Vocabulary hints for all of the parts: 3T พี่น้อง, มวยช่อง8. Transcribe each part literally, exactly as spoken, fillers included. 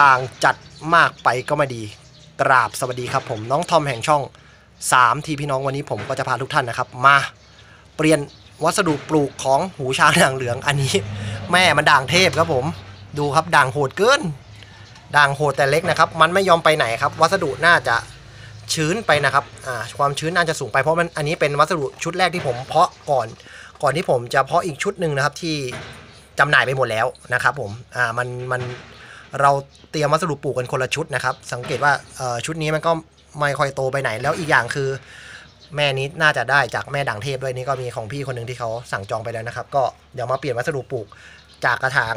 ด่างจัดมากไปก็ไม่ดีกราบสวัสดีครับผมน้องทอมแห่งช่องสามทีพี่น้องวันนี้ผมก็จะพาทุกท่านนะครับมาเปลี่ยนวัสดุปลูกของหูช้างด่างเหลืองอันนี้แม่มันด่างเทพครับผมดูครับด่างโหดเกินด่างโหดแต่เล็กนะครับมันไม่ยอมไปไหนครับวัสดุน่าจะชื้นไปนะครับความชื้นน่าจะสูงไปเพราะมันอันนี้เป็นวัสดุชุดแรกที่ผมเพาะก่อนก่อนที่ผมจะเพาะอีกชุดหนึ่งนะครับที่จำหน่ายไปหมดแล้วนะครับผมอ่ามันมันเราเตรียมวัสดุปลูกกันคนละชุดนะครับสังเกตว่าชุดนี้มันก็ไม่ค่อยโตไปไหนแล้วอีกอย่างคือแม่นี้น่าจะได้จากแม่ด่างเทพด้วยนี่ก็มีของพี่คนหนึ่งที่เขาสั่งจองไปแล้วนะครับก็เดี๋ยวมาเปลี่ยนวัสดุปลูกจากกระถาง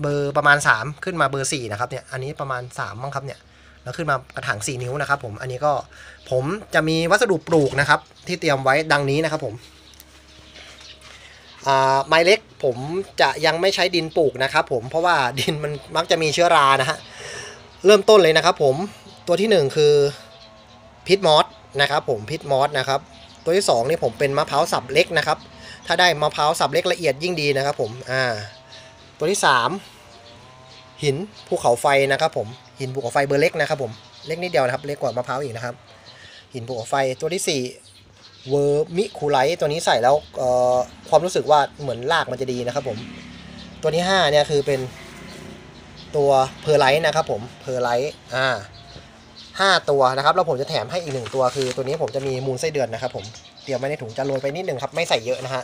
เบอร์ประมาณสามขึ้นมาเบอร์สี่นะครับเนี่ยอันนี้ประมาณสามมั้งครับเนี่ยแล้วขึ้นมากระถางสี่นิ้วนะครับผมอันนี้ก็ผมจะมีวัสดุปลูกนะครับที่เตรียมไว้ดังนี้นะครับผมไม้เล็กผมจะยังไม่ใช้ดินปลูกนะครับผมเพราะว่าดินมันมักจะมีเชื้อรานะฮะเริ่มต้นเลยนะครับผมตัวที่หนึ่งคือพิทมอสนะครับผมพิทมอสนะครับตัวที่สองนี่ผมเป็นมะพร้าวสับเล็กนะครับถ้าได้มะพร้าวสับเล็กละเอียดยิ่งดีนะครับผมอ่าตัวที่สามหินภูเขาไฟนะครับผมหินภูเขาไฟเบอร์เล็กนะครับผมเล็กนิดเดียวนะครับเล็กกว่ามะพร้าวอีกนะครับหินภูเขาไฟตัวที่สี่เวอร์มิคูไลท์ตัวนี้ใส่แล้วความรู้สึกว่าเหมือนรากมันจะดีนะครับผมตัวที่ห้าเนี่ยคือเป็นตัวเพอร์ไลท์นะครับผมเพอร์ไลท์อ่าห้าตัวนะครับแล้วผมจะแถมให้อีกหนึ่งตัวคือตัวนี้ผมจะมีมูลไส้เดือนนะครับผมเตรียมไว้ในถุงจะโรยไปนิดหนึ่งครับไม่ใส่เยอะนะฮะ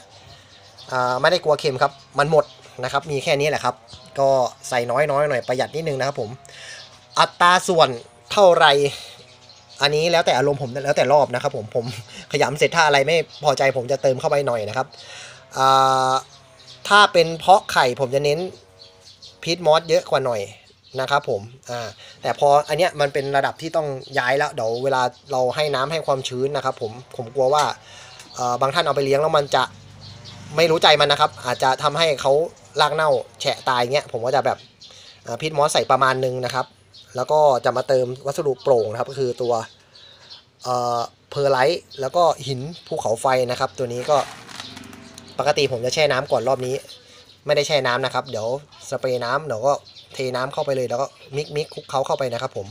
ไม่ได้กลัวเค็มครับมันหมดนะครับมีแค่นี้แหละครับก็ใส่น้อยๆหน่อยประหยัดนิดนึงนะครับผมอัตราส่วนเท่าไรอันนี้แล้วแต่อารมณ์ผมแล้วแต่รอบนะครับผมผมขยำเสร็จถ้าอะไรไม่พอใจผมจะเติมเข้าไปหน่อยนะครับถ้าเป็นเพาะไข่ผมจะเน้นพีทมอสเยอะกว่าหน่อยนะครับผมแต่พออันเนี้ยมันเป็นระดับที่ต้องย้ายแล้วเดี๋ยวเวลาเราให้น้ำให้ความชื้นนะครับผมผมกลัวว่าบางท่านเอาไปเลี้ยงแล้วมันจะไม่รู้ใจมันนะครับอาจจะทำให้เขารากเน่าแฉะตายเงี้ยผมก็จะแบบพีทมอสใส่ประมาณนึงนะครับแล้วก็จะมาเติมวัสดุโปร่งนะครับก็คือตัวเอ่อเพอร์ไลท์แล้วก็หินภูเขาไฟนะครับตัวนี้ก็ปกติผมจะแช่น้ำก่อนรอบนี้ไม่ได้แช่น้ำนะครับเดี๋ยวสเปรย์น้ำเดี๋ยวก็เทน้ำเข้าไปเลยแล้วก็มิกมิกคลุกเคล้าเข้าไปนะครับผม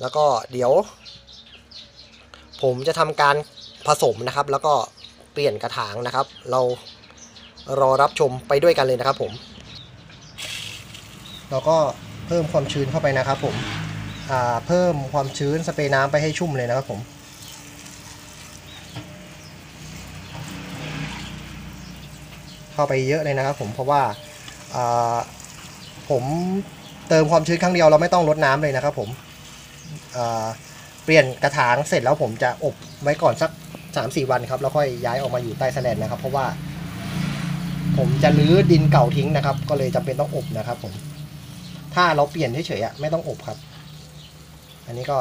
แล้วก็เดี๋ยวผมจะทำการผสมนะครับแล้วก็เปลี่ยนกระถางนะครับเรารอรับชมไปด้วยกันเลยนะครับผมแล้วก็เพิ่มความชื้นเข้าไปนะครับผมเพิ่มความชื้นสเปรย์น้ำไปให้ชุ่มเลยนะครับผมเข้าไปเยอะเลยนะครับผมเพราะว่าผมเติมความชื้นครั้งเดียวเราไม่ต้องรดน้ำเลยนะครับผมเปลี่ยนกระถางเสร็จแล้วผมจะอบไว้ก่อนสัก สามถึงสี่ วันครับแล้วค่อยย้ายออกมาอยู่ใต้แสลนนะครับเพราะว่าผมจะรื้อดินเก่าทิ้งนะครับก็เลยจำเป็นต้องอบนะครับผมถ้าเราเปลี่ยนเฉยๆไม่ต้องอบครับอันนี้ก็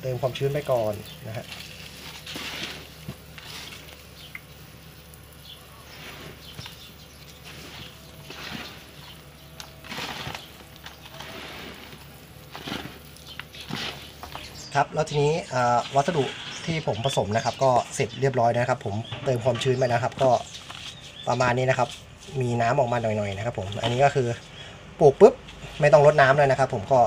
เติมความชื้นไปก่อนนะฮะครับแล้วทีนี้วัสดุที่ผมผสมนะครับก็เสร็จเรียบร้อยนะครับผมเติมความชื้นไปนะครับก็ประมาณนี้นะครับมีน้ำออกมาหน่อยๆนะครับผมอันนี้ก็คือปลูกปุ๊บไม่ต้องรดน้ำเลยนะครับผมก็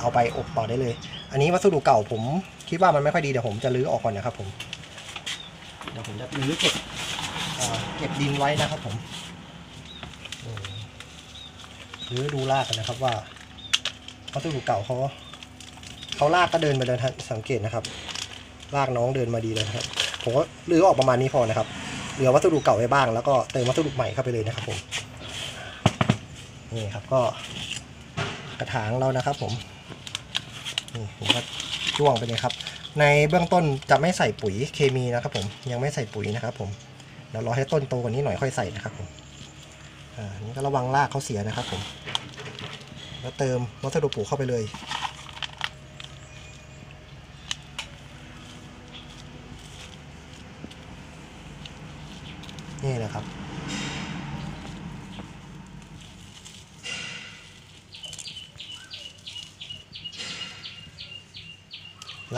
เอาไปอบต่อได้เลยอันนี้วัสดุเก่าผมคิดว่ามันไม่ค่อยดีเดี๋ยวผมจะรื้อออกก่อนนะครับผมเดี๋ยวผมจะรื้อเก็บเก็บดินไว้นะครับผมรื้อดูรากกันนะครับว่าวัสดุเก่าเขาเขารากก็เดินมาเดินสังเกตนะครับรากน้องเดินมาดีเลยครับผมก็รื้อออกประมาณนี้พอนะครับเหลือวัสดุเก่าไว้บ้างแล้วก็เติมวัสดุใหม่เข้าไปเลยนะครับผมนี่ครับก็กระถางเรานะครับผมนี่ผมก็จ้วงไปเลยครับในเบื้องต้นจะไม่ใส่ปุ๋ยเคมีนะครับผมยังไม่ใส่ปุ๋ยนะครับผมเดี๋ยวรอให้ต้นโตกว่านี้หน่อยค่อยใส่นะครับผมอ่านี่ก็ระวังรากเขาเสียนะครับผมแล้วเติมวัสดุปลูกเข้าไปเลยนี่นะครับ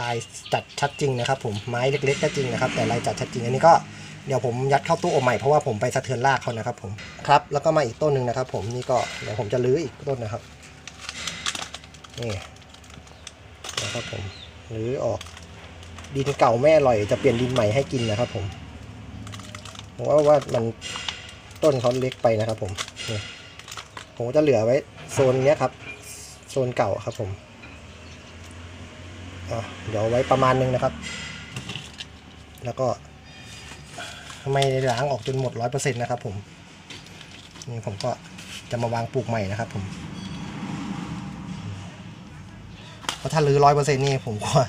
ลายจัดชัดจริงนะครับผมไม้เล็กๆก็จริงนะครับแต่ลายจัดชัดจริงอันนี้ก็เดี๋ยวผมยัดเข้าตู้อบใหม่เพราะว่าผมไปสะเทือนรากเขานะครับผมครับแล้วก็มาอีกต้นหนึ่งนะครับผมนี่ก็เดี๋ยวผมจะรื้ออีกต้นนะครับ นี่นะครับผมหรือออกดินเก่าแม่อร่อยจะเปลี่ยนดินใหม่ให้กินนะครับผมผมว่าว่ามันต้นเขาเล็กไปนะครับผมนี่ผมจะเหลือไว้โซนเนี้ยครับโซนเก่าครับผมเดี๋ยวไว้ประมาณนึงนะครับแล้วก็ไม่ล้างออกจนหมด ร้อยเปอร์เซ็นต์ นะครับผมนี่ผมก็จะมาวางปลูกใหม่นะครับผมเพราะถ้ารื้อ ร้อยเปอร์เซ็นต์ นี่ผมกลัว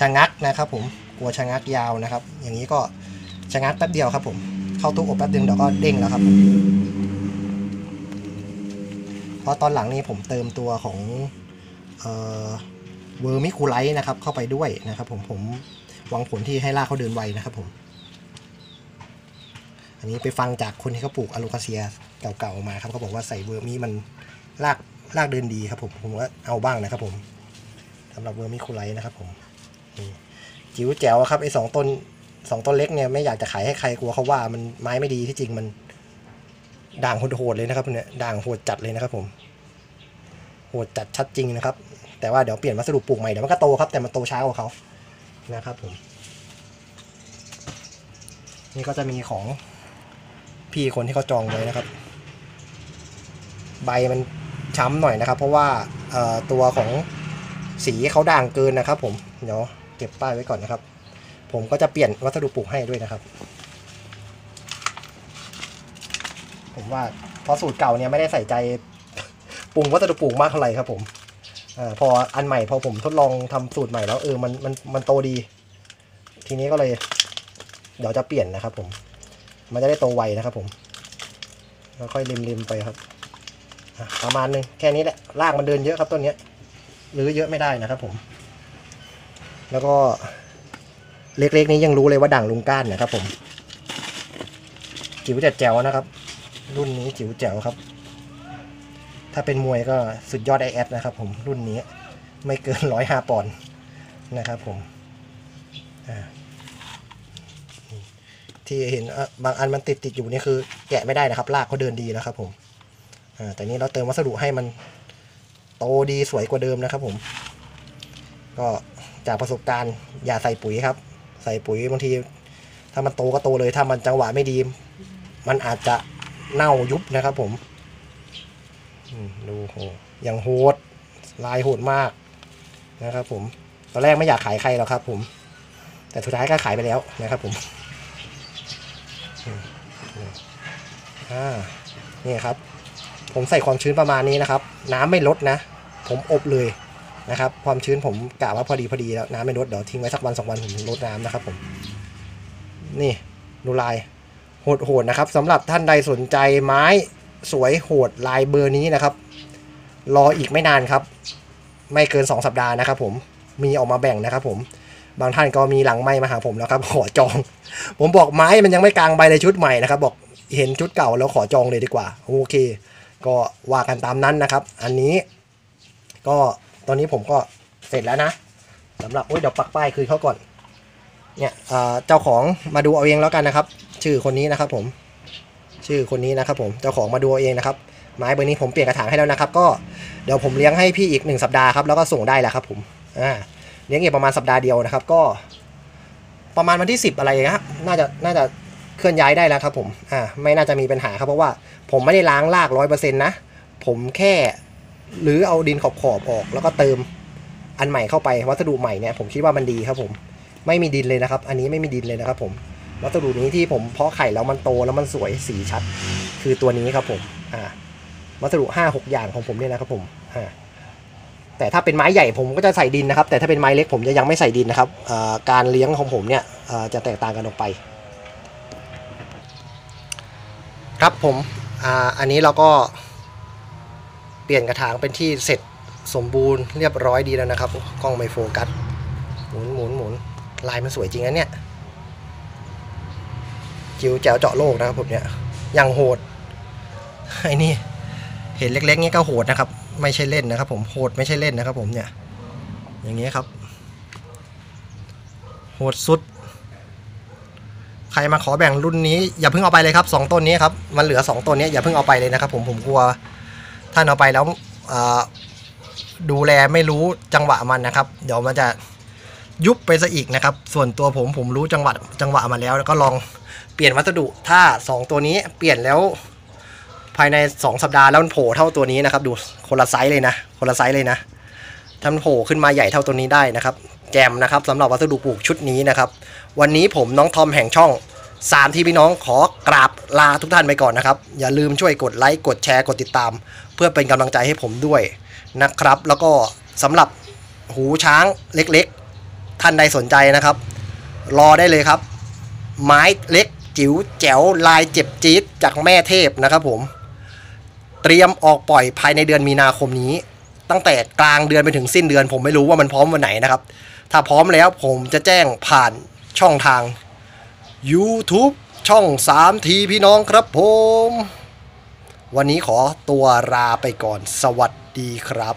ชะงักนะครับผมกลัวชะงักยาวนะครับอย่างนี้ก็ชะงักแป๊บเดียวครับผมเข้าตู้อบแป๊บเดียวเดี๋ยวก็เด้งแล้วครับเพราะตอนหลังนี้ผมเติมตัวของเวอร์มิคูไลท์นะครับเข้าไปด้วยนะครับผมผมหวังผลที่ให้รากเขาเดินไวนะครับผมอันนี้ไปฟังจากคนที่เขาปลูกอะโลคาเซียเก่าๆมาครับเขาบอกว่าใส่เวอร์มิมันรากรากเดินดีครับผมผมก็เอาบ้างนะครับผมสำหรับเวอร์มิคูไลท์นะครับผมจิ๋วแจ๋วครับไอ้สองต้นสองต้นเล็กเนี่ยไม่อยากจะขายให้ใครกลัวเขาว่ามันไม้ไม่ดีที่จริงมันด่างโหดเลยนะครับเนี่ยด่างโหดจัดเลยนะครับผมโหดจัดชัดจริงนะครับแต่ว่าเดี๋ยวเปลี่ยนวัสดุปลูกใหม่เดี๋ยวมันก็โตครับแต่มันโตช้ากว่าเขานะครับผมนี่ก็จะมีของพี่คนที่เขาจองไว้นะครับใบมันช้ำหน่อยนะครับเพราะว่าตัวของสีเขาด่างเกินนะครับผมเดี๋ยวเก็บป้ายไว้ก่อนนะครับผมก็จะเปลี่ยนวัสดุปลูกให้ด้วยนะครับผมว่าเพราะสูตรเก่าเนี่ยไม่ได้ใส่ใจปรุงวัสดุปลูกมากเท่าไหร่ครับผมอพออันใหม่พอผมทดลองทำสูตรใหม่แล้วเออมันมันมันโตดีทีนี้ก็เลยเดี๋ยวจะเปลี่ยนนะครับผมมันจะได้โตไวนะครับผมแล้วค่อยเล็มๆไปครับประมาณนึงแค่นี้แหละรากมันเดินเยอะครับต้นนี้หรือเยอะไม่ได้นะครับผมแล้วก็เล็กๆนี้ยังรู้เลยว่าด่างลุงก้านนะครับผมจิ๋วแจ๋วนะครับรุ่นนี้จิ๋วแจ๋วครับถ้าเป็นมวยก็สุดยอดไอแอดนะครับผมรุ่นนี้ไม่เกินร้อยห้าปอนด์นะครับผมที่เห็นบางอันมันติดติดอยู่นี่คือแกะไม่ได้นะครับลากเขาเดินดีนะครับผมแต่นี้เราเติมวัสดุให้มันโตดีสวยกว่าเดิมนะครับผมก็จากประสบการณ์อย่าใส่ปุ๋ยครับใส่ปุ๋ยบางทีถ้ามันโตก็โตเลยถ้ามันจังหวะไม่ดีมันอาจจะเน่ายุบนะครับผมดูโหอย่างโหดลายโหดมากนะครับผมตอนแรกไม่อยากขายใครหรอกครับผมแต่สุดท้ายก็ขายไปแล้วนะครับผมอ่านี่ครับผมใส่ความชื้นประมาณนี้นะครับน้ำไม่ลดนะผมอบเลยนะครับความชื้นผมกะว่าพอดีพอดีแล้วน้ำไม่ลดเดี๋ยวทิ้งไว้สักวันสองวันผมลดน้ำนะครับผมนี่ดูลายโหดโหดนะครับสำหรับท่านใดสนใจไม้สวยโหดลายเบอร์นี้นะครับรออีกไม่นานครับไม่เกินสองสัปดาห์นะครับผมมีออกมาแบ่งนะครับผมบางท่านก็มีหลังไม้มาหาผมแล้วครับขอจองผมบอกไม้มันยังไม่กลางใบเลยชุดใหม่นะครับบอกเห็นชุดเก่าแล้วขอจองเลยดีกว่าโอเคก็ว่ากันตามนั้นนะครับอันนี้ก็ตอนนี้ผมก็เสร็จแล้วนะสำหรับเดี๋ยวปักป้ายคืนเขาก่อนเนี่ยเจ้าของมาดูเอาเองแล้วกันนะครับชื่อคนนี้นะครับผมชื่อคนนี้นะครับผมเจ้าของมาดูเองนะครับไม้เบอร์นี้ผมเปลี่ยนกระถางให้แล้วนะครับก็เดี๋ยวผมเลี้ยงให้พี่อีกหนึ่งสัปดาห์ครับแล้วก็ส่งได้แล้วครับผมอ่าเลี้ยงอีกประมาณสัปดาห์เดียวนะครับก็ประมาณวันที่สิบอะไรนะครับน่าจะน่าจะเคลื่อนย้ายได้แล้วครับผมอ่าไม่น่าจะมีปัญหาครับเพราะว่าผมไม่ได้ล้างราก ร้อยเปอร์เซ็นต์ นะผมแค่หรือเอาดินขอบขอบออกแล้วก็เติมอันใหม่เข้าไปวัสดุใหม่เนี่ยผมคิดว่ามันดีครับผมไม่มีดินเลยนะครับอันนี้ไม่มีดินเลยนะครับผมวัสดุนี้ที่ผมเพาะไข่แล้วมันโตแล้วมันสวยสีชัดคือตัวนี้ครับผมอ่าวัสดุห้าหกอย่างของผมเนี่ยนะครับผมอ่าแต่ถ้าเป็นไม้ใหญ่ผมก็จะใส่ดินนะครับแต่ถ้าเป็นไม้เล็กผมจะยังไม่ใส่ดินนะครับอ่าการเลี้ยงของผมเนี่ยอ่าจะแตกต่างกันออกไปครับผมอ่าอันนี้เราก็เปลี่ยนกระถางเป็นที่เสร็จสมบูรณ์เรียบร้อยดีแล้วนะครับกล้องไม่โฟกัสหมุนหมุนหมุนลายมันสวยจริงนะเนี่ยจิ๋วแจ๋วเจาะโลกนะครับผมเนี่ยอย่างโหดไอ้นี่เห็นเล็กๆนี่ก็โหดนะครับไม่ใช่เล่นนะครับผมโหดไม่ใช่เล่นนะครับผมเนี่ยอย่างนี้ครับโหดสุดใครมาขอแบ่งรุ่นนี้อย่าเพิ่งเอาไปเลยครับสองต้นนี้ครับมันเหลือสองต้นนี้อย่าเพิ่งเอาไปเลยนะครับผมผมกลัวท่านเอาไปแล้ว ดูแลไม่รู้จังหวะมันนะครับเดี๋ยวมันจะยุบไปซะอีกนะครับส่วนตัวผมผมรู้จังหวะจังหวะมาแล้วแล้วก็ลองเปลี่ยนวัสดุถ้าสองตัวนี้เปลี่ยนแล้วภายในสองสัปดาห์แล้วมันโผล่เท่าตัวนี้นะครับดูคนละไซส์เลยนะคนละไซส์เลยนะถ้ามันโผล่ขึ้นมาใหญ่เท่าตัวนี้ได้นะครับแจมนะครับสำหรับวัสดุปลูกชุดนี้นะครับวันนี้ผมน้องทอมแห่งช่องสามที่พี่น้องขอกราบลาทุกท่านไปก่อนนะครับอย่าลืมช่วยกดไลค์กดแชร์กดติดตามเพื่อเป็นกำลังใจให้ผมด้วยนะครับแล้วก็สำหรับหูช้างเล็กๆท่านใดสนใจนะครับรอได้เลยครับไม้เล็กจิ๋วแจ๋วลายเจ็บจี๊ดจากแม่เทพนะครับผมเตรียมออกปล่อยภายในเดือนมีนาคมนี้ตั้งแต่กลางเดือนไปถึงสิ้นเดือนผมไม่รู้ว่ามันพร้อมวันไหนนะครับถ้าพร้อมแล้วผมจะแจ้งผ่านช่องทาง YouTube ช่องสามทีพี่น้องครับผมวันนี้ขอตัวลาไปก่อนสวัสดีครับ